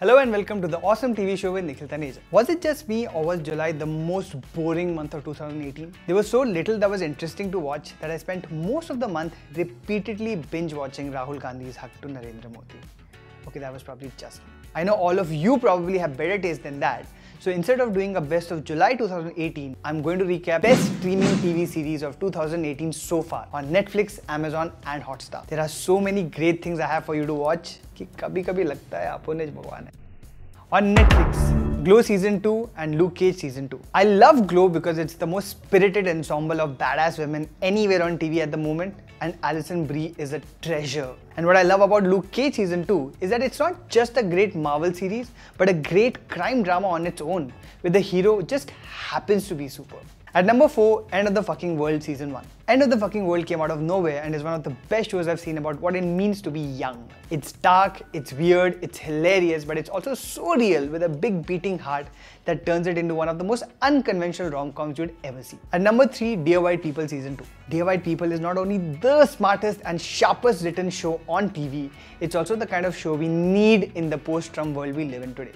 Hello and welcome to The Awesome TV Show with Nikhil Taneja. Was it just me or was July the most boring month of 2018? There was so little that was interesting to watch that I spent most of the month repeatedly binge watching Rahul Gandhi's Haq to Narendra Modi. Okay, that was probably just me. I know all of you probably have better taste than that. So instead of doing a best of July 2018, I'm going to recap best streaming TV series of 2018 so far on Netflix, Amazon and Hotstar. There are so many great things I have for you to watch कि कभी-कभी लगता है आपने भगवान है. On Netflix, Glow Season 2 and Luke Cage Season 2. I love Glow because it's the most spirited ensemble of badass women anywhere on TV at the moment, and Alison Brie is a treasure. And what I love about Luke Cage Season 2 is that it's not just a great Marvel series, but a great crime drama on its own, where the hero just happens to be superb. At number 4, End of the Fucking World Season 1. End of the Fucking World came out of nowhere and is one of the best shows I've seen about what it means to be young. It's dark, it's weird, it's hilarious, but it's also so real with a big beating heart that turns it into one of the most unconventional rom-coms you'd ever see. At number 3, Dear White People Season 2. Dear White People is not only the smartest and sharpest written show on TV, it's also the kind of show we need in the post-Trump world we live in today.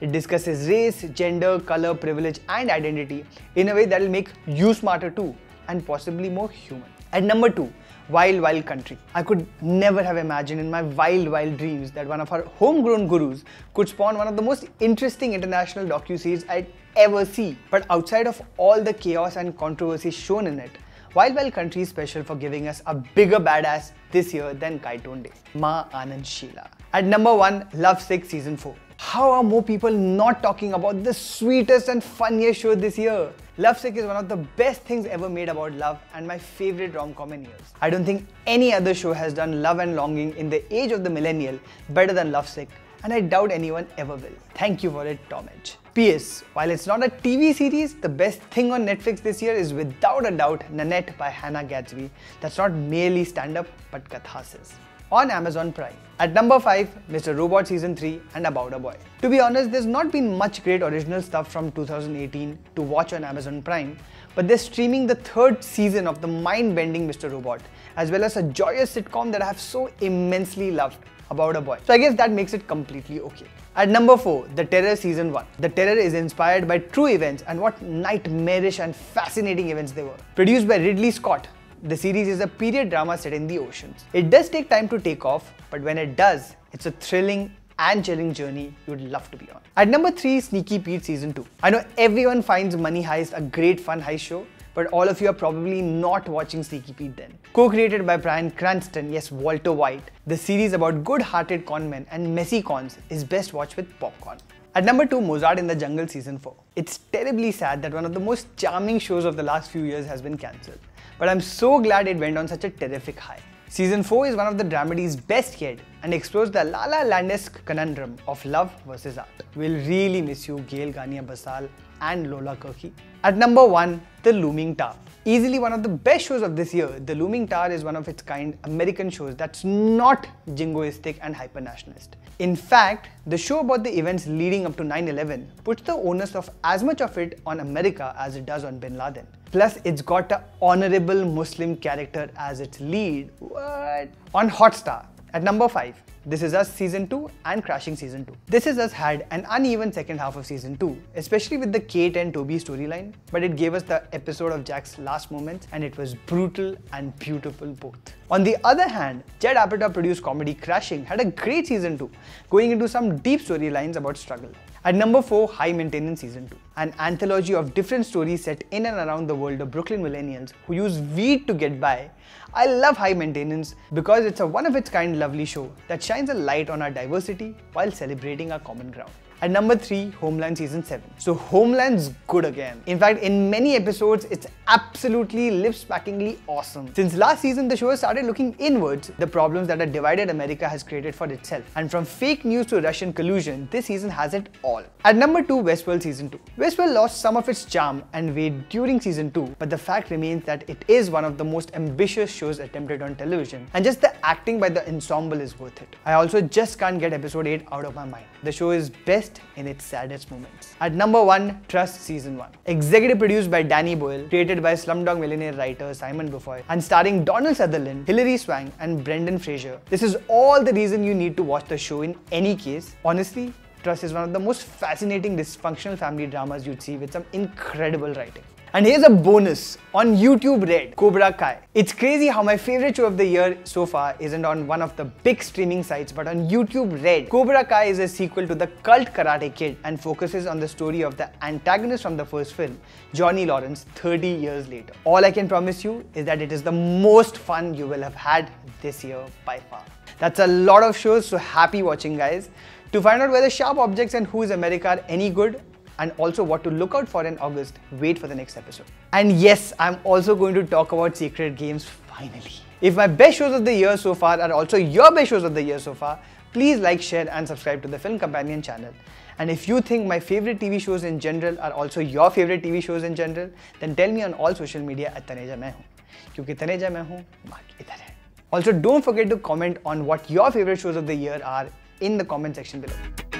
It discusses race, gender, color, privilege and identity in a way that will make you smarter too, and possibly more human. At number 2, Wild Wild Country. I could never have imagined in my wild wild dreams that one of our homegrown gurus could spawn one of the most interesting international docuseries I'd ever see. But outside of all the chaos and controversy shown in it, Wild Wild Country is special for giving us a bigger badass this year than Kaiton Day, Ma Anand Sheila. At number 1, Lovesick Season 4. How are more people not talking about the sweetest and funniest show this year? Lovesick is one of the best things ever made about love and my favorite rom-com in years. I don't think any other show has done love and longing in the age of the millennial better than Lovesick, and I doubt anyone ever will. Thank you for it, Tom Edge. P.S. While it's not a TV series, the best thing on Netflix this year is without a doubt Nanette by Hannah Gadsby. That's not merely stand-up but catharsis. On Amazon Prime. At number 5, Mr. Robot Season 3 and About a Boy. To be honest, there's not been much great original stuff from 2018 to watch on Amazon Prime, but they're streaming the third season of the mind-bending Mr. Robot, as well as a joyous sitcom that I have so immensely loved, About a Boy. So I guess that makes it completely okay. At number 4, The Terror Season 1. The Terror is inspired by true events, and what nightmarish and fascinating events they were. Produced by Ridley Scott, the series is a period drama set in the oceans. It does take time to take off, but when it does, it's a thrilling and chilling journey you'd love to be on. At number 3, Sneaky Pete Season 2. I know everyone finds Money Heist a great fun heist show, but all of you are probably not watching Sneaky Pete then. Co-created by Bryan Cranston, yes, Walter White, the series about good-hearted con men and messy cons is best watched with popcorn. At number 2, Mozart in the Jungle Season 4. It's terribly sad that one of the most charming shows of the last few years has been cancelled, but I'm so glad it went on such a terrific high. Season 4 is one of the dramedy's best yet and explores the La La Land-esque conundrum of love versus art. We'll really miss you, Gail Ghania Basal and Lola Kirke. At number 1, The Looming Tower. Easily one of the best shows of this year, The Looming Tower is one of its kind American shows that's not jingoistic and hyper-nationalist. In fact, the show about the events leading up to 9/11 puts the onus of as much of it on America as it does on Bin Laden. Plus, it's got an honorable Muslim character as its lead. What? On Hotstar. At number 5, This Is Us Season 2 and Crashing Season 2. This Is Us had an uneven second half of Season 2, especially with the Kate and Toby storyline, but it gave us the episode of Jack's last moments, and it was brutal and beautiful both. On the other hand, Judd Apatow-produced comedy Crashing had a great Season 2, going into some deep storylines about struggle. At number 4, High Maintenance Season 2. An anthology of different stories set in and around the world of Brooklyn millennials who use weed to get by. I love High Maintenance because it's a one-of-its-kind lovely show that shines a light on our diversity while celebrating our common ground. At number 3, Homeland Season 7. So Homeland's good again. In fact, in many episodes, it's absolutely lip-smackingly awesome. Since last season, the show has started looking inwards, the problems that a divided America has created for itself. And from fake news to Russian collusion, this season has it all. At number 2, Westworld Season 2. Westworld lost some of its charm and weight during Season 2, but the fact remains that it is one of the most ambitious shows attempted on television, and just the acting by the ensemble is worth it. I also just can't get episode 8 out of my mind. The show is best in its saddest moments. At number 1, Trust Season 1. Executive produced by Danny Boyle, created by Slumdog Millionaire writer Simon Beaufoy, and starring Donald Sutherland, Hilary Swank and Brendan Fraser. This is all the reason you need to watch the show in any case. Honestly, Trust is one of the most fascinating dysfunctional family dramas you'd see, with some incredible writing. And here's a bonus, on YouTube Red, Cobra Kai. It's crazy how my favorite show of the year so far isn't on one of the big streaming sites, but on YouTube Red. Cobra Kai is a sequel to the cult Karate Kid and focuses on the story of the antagonist from the first film, Johnny Lawrence, 30 years later. All I can promise you is that it is the most fun you will have had this year by far. That's a lot of shows, so happy watching, guys. To find out whether Sharp Objects and Who is America are any good, and also what to look out for in August, wait for the next episode. And yes, I'm also going to talk about Secret Games finally. If my best shows of the year so far are also your best shows of the year so far, please like, share and subscribe to the Film Companion channel. And if you think my favorite TV shows in general are also your favorite TV shows in general, then tell me on all social media at Taneja main hu. Kyunki Taneja main hu, baat idhar hai. Also, don't forget to comment on what your favorite shows of the year are in the comment section below.